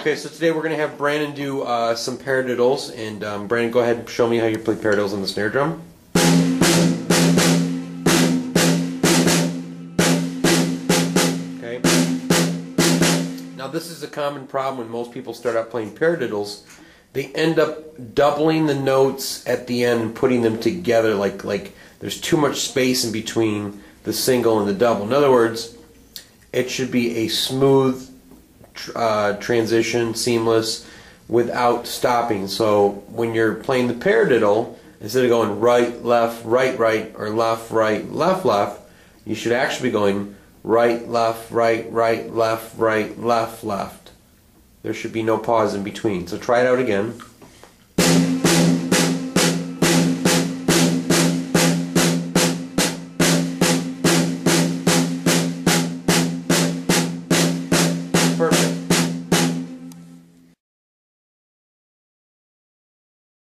Okay, so today we're going to have Brandon do some paradiddles, and Brandon, go ahead and show me how you play paradiddles on the snare drum. Okay. Now this is a common problem when most people start out playing paradiddles. They end up doubling the notes at the end and putting them together like there's too much space in between the single and the double. In other words, it should be a smooth transition, seamless, without stopping. So when you're playing the paradiddle, instead of going right, left, right, or left, right, left, you should actually be going right, left, right, right, left, left. There should be no pause in between. So try it out again.